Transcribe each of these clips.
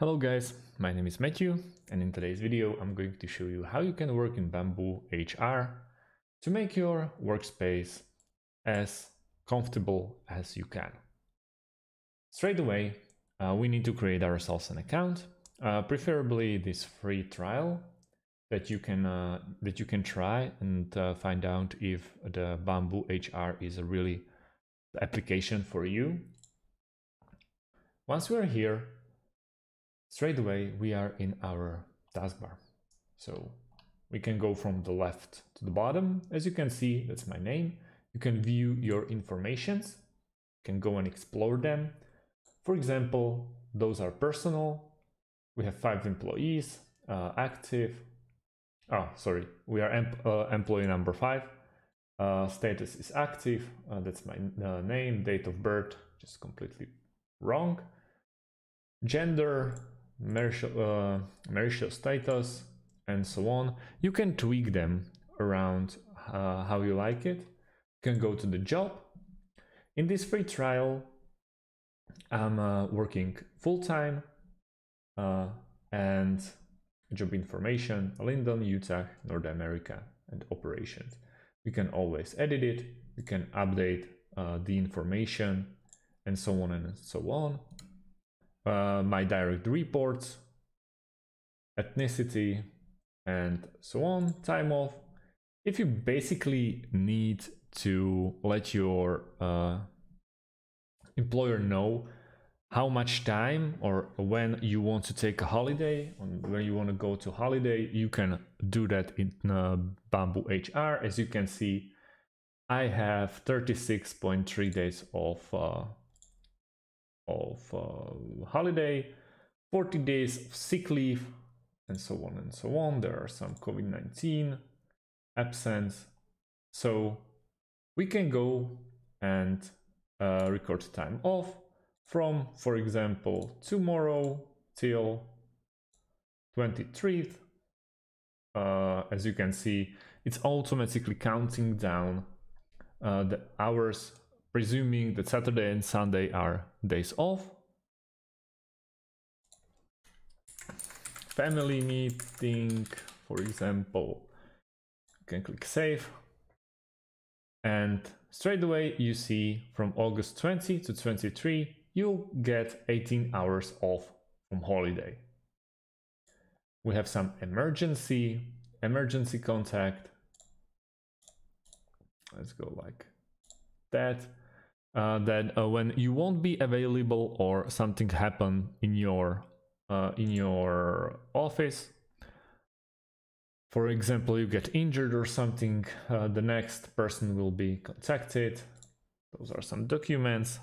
Hello guys, my name is Matthew, and in today's video I'm going to show you how you can work in BambooHR to make your workspace as comfortable as you can. Straight away, we need to create ourselves an account, preferably this free trial that you can try and find out if the BambooHR is really the application for you. Once we're here, straight away, we are in our taskbar. So we can go from the left to the bottom. As you can see, that's my name. You can view your informations, you can go and explore them. For example, those are personal. We have 5 employees, active. Oh, sorry, we are employee number 5. Status is active. That's my name, date of birth, just completely wrong. Gender, marital status, and so on. You can tweak them around how you like it. You can go to the job. In this free trial, I'm working full-time, and job information, Linden, Utah, North America, and operations. You can always edit it. You can update the information, and so on and so on. My direct reports, ethnicity, and so on, time off. If you basically need to let your employer know how much time or when you want to take a holiday, when you want to go to holiday, you can do that in BambooHR. As you can see, I have 36.3 days of holiday, 40 days of sick leave, and so on and so on. There are some COVID-19 absence. So we can go and record time off from, for example, tomorrow till 23rd. As you can see, it's automatically counting down the hours, presuming that Saturday and Sunday are days off. Family meeting, for example, you can click save. And straight away you see from August 20 to 23, you'll get 18 hours off from holiday. We have some emergency contact. Let's go like that. When you won't be available or something happen in your office, for example, you get injured or something, the next person will be contacted. Those are some documents,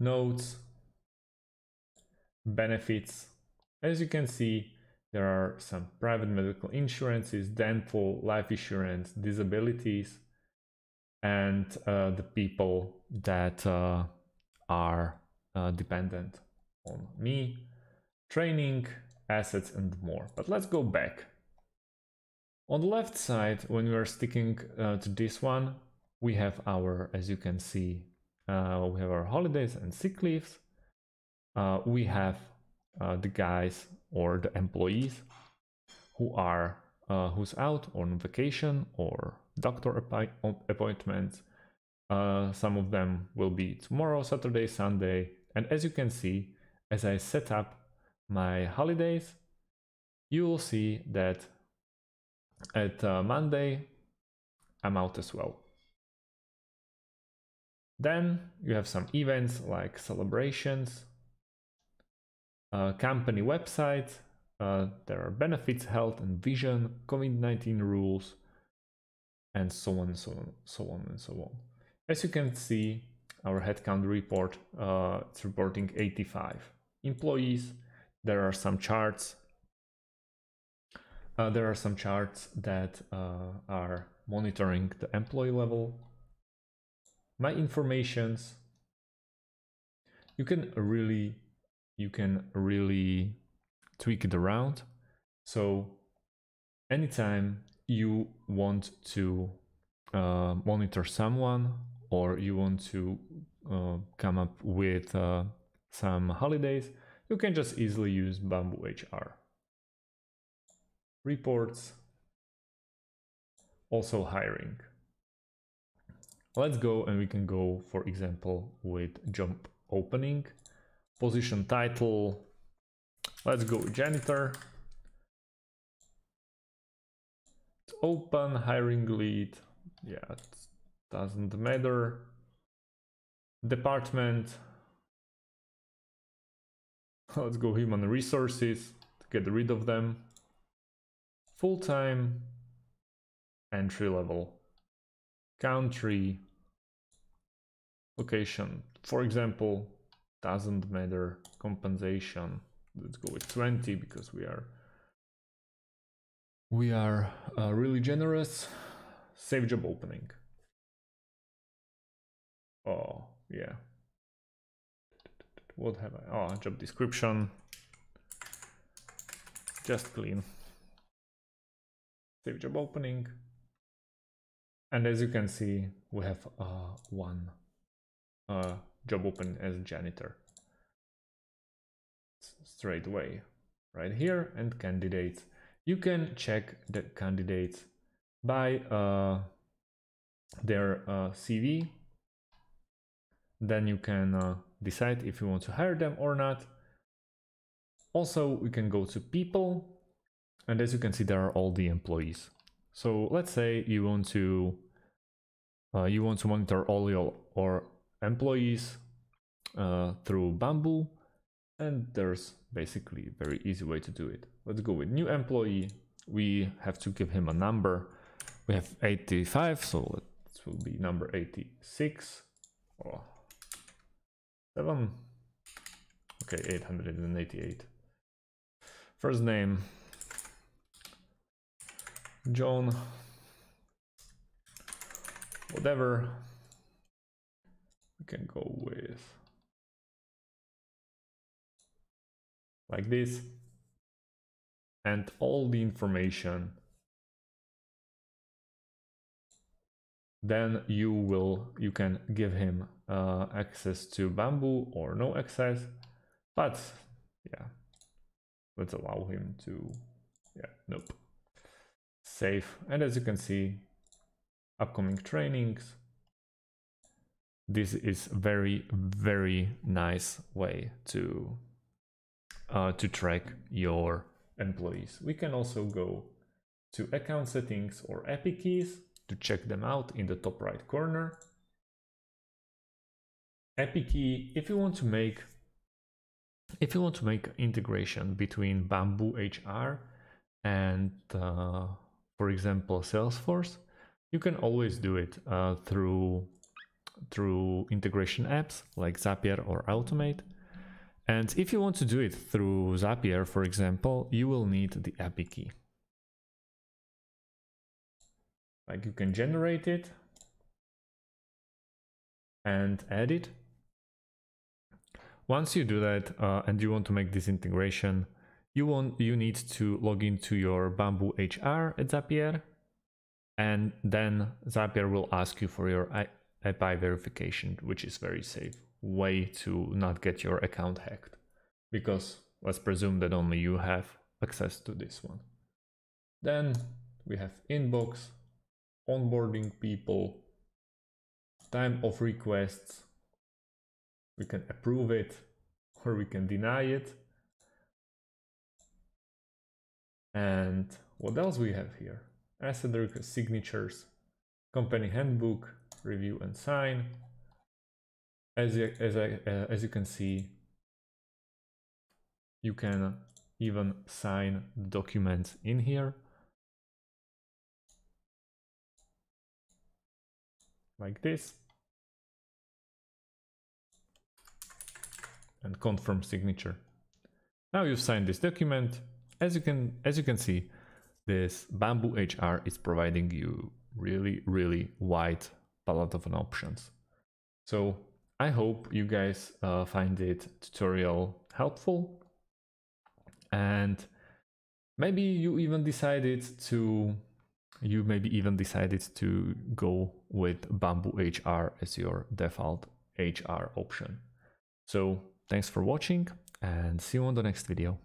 notes, benefits. As you can see, there are some private medical insurances, dental, life insurance, disabilities, and the people that are dependent on me, training, assets, and more. But let's go back. On the left side, when we are sticking to this one, we have our, as you can see, we have our holidays and sick leaves. We have the guys or the employees who are who's out on vacation or doctor appointments. Some of them will be tomorrow, Saturday, Sunday. And as you can see, as I set up my holidays, you will see that at Monday I'm out as well. Then you have some events like celebrations, company website, there are benefits, health and vision, COVID-19 rules, and so on and so on, As you can see, our headcount report, it's reporting 85 employees. There are some charts. There are some charts that are monitoring the employee level. My informations. You can really tweak it around. So anytime you want to monitor someone or you want to come up with some holidays, you can just easily use BambooHR. Reports, also hiring. Let's go, and we can go, for example, with job opening, position title. Let's go janitor. Open, hiring lead. Yeah, it doesn't matter. Department. Let's go human resources to get rid of them. Full-time, entry level, country, location, for example, doesn't matter. Compensation, let's go with 20 because we are really generous. Save job opening. Oh yeah, what have I? Oh, job description, just clean. Save job opening, and as you can see, we have one job open as janitor straight away right here. And candidates, you can check the candidates by their CV. Then you can decide if you want to hire them or not. Also, we can go to people. And as you can see, there are all the employees. So let's say you want to monitor all your employees through Bamboo, and there's basically a very easy way to do it. Let's go with new employee. We have to give him a number. We have 85, so it will be number 86 or 7. Okay, 888. First name, John, whatever. We can go with like this, and all the information. Then you can give him access to Bamboo or no access, but yeah, let's allow him to, yeah, nope. Save. And as you can see, upcoming trainings. This is very, very nice way to track your employees. We can also go to account settings or API keys to check them out in the top right corner. API key, if you want to make integration between BambooHR and for example, Salesforce, you can always do it through integration apps like Zapier or Automate. And if you want to do it through Zapier, for example, you will need the API key. Like, you can generate it and add it. Once you do that and you want to make this integration, you need to log into your BambooHR at Zapier, and then Zapier will ask you for your API verification, which is very safe way to not get your account hacked, because let's presume that only you have access to this one. Then we have inbox, onboarding people, time of requests. We can approve it or we can deny it. And what else we have here? Asset request, signatures, company handbook, review and sign. As you can see, you can even sign documents in here, like this, and confirm signature. Now you've signed this document. As you can see, this BambooHR is providing you really wide palette of options. So I hope you guys find it tutorial helpful, and maybe you even decided to go with BambooHR as your default HR option. So thanks for watching and see you on the next video.